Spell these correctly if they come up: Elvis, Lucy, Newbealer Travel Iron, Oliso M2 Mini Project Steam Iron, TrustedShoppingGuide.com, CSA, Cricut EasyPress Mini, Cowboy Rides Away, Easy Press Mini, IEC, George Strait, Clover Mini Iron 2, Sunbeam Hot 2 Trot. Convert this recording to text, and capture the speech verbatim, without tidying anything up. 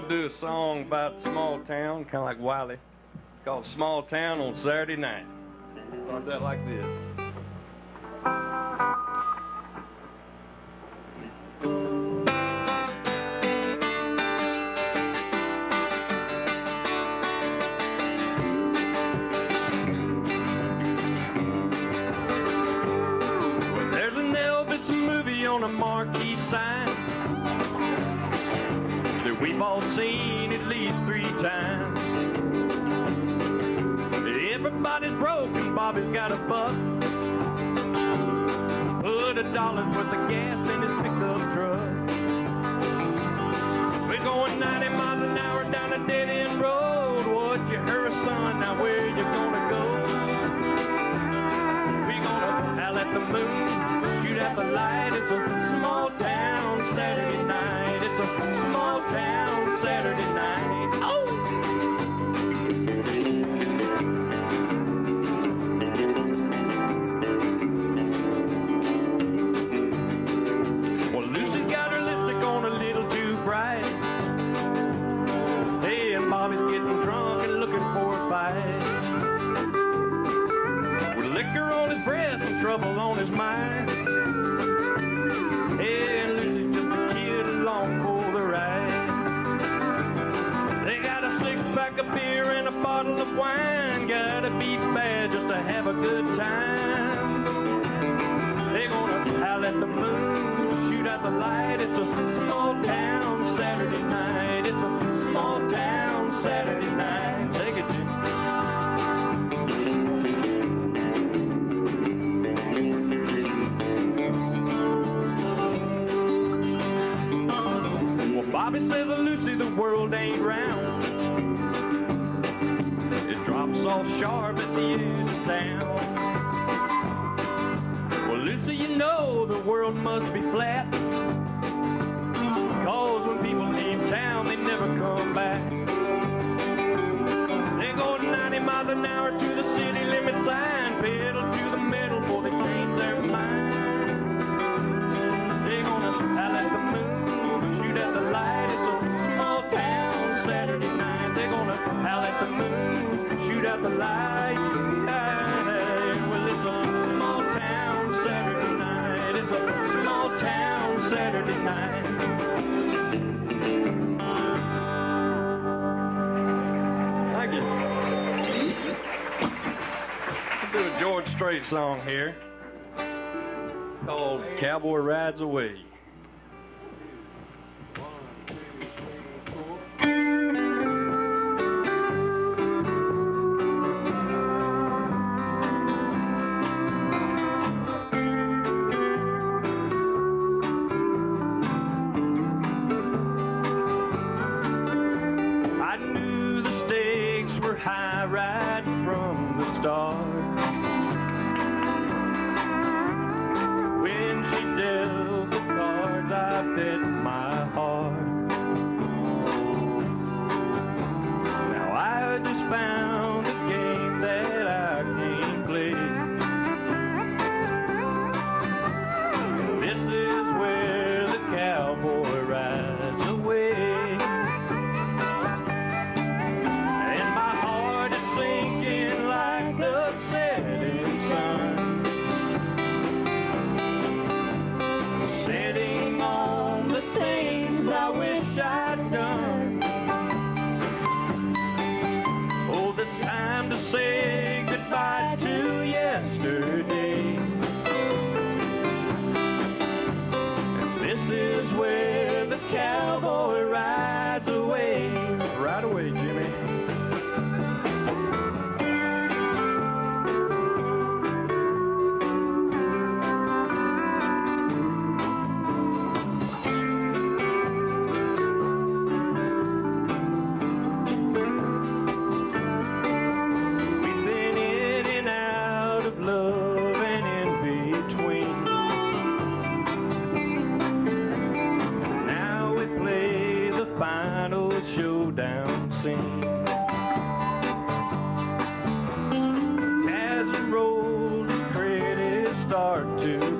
going to do a song about small town, kind of like Wiley. It's called Small Town on Saturday Night. Start that like this. Well, there's an Elvis movie on a marquee sign that we've all seen at least three times. Everybody's broke and Bobby's got a buck. Put a dollar's worth of gas in his pickup truck. We're going ninety miles an hour down a dead-end road. Would you hurry, son? Now where you gonna go? We're gonna howl at the moon, shoot at the light. It's a small town Saturday night. It's a small town Saturday night. Oh! Well, Lucy's got her lipstick on a little too bright. Hey, and Bobby's getting drunk and looking for a fight. With liquor on his breath and trouble on his mind. Hey, and Lucy's just a kid along for the ride. They got a six-pack of beer and a bottle of wine. Gotta be bad just to have a good time. They're gonna howl at the moon, shoot at the light. It's a small town Saturday night. It's a small town Saturday night. Take it, Jim. Bobby says, Lucy, the world ain't round. It drops off sharp at the edge of town. Well, Lucy, you know the world must be flat, 'cause when people leave town, they never come back. They go ninety miles an hour to the city limit sign, pedal to the metal, boy, they change their mind. They're gonna howl at the moon, at the light. It's a small town Saturday night. They're gonna howl at the moon, shoot out the light. Well, it's a small town Saturday night. It's a small town Saturday night. Thank you. We'll do a George Strait song here called Cowboy Rides Away. Taz and Roll's credits start to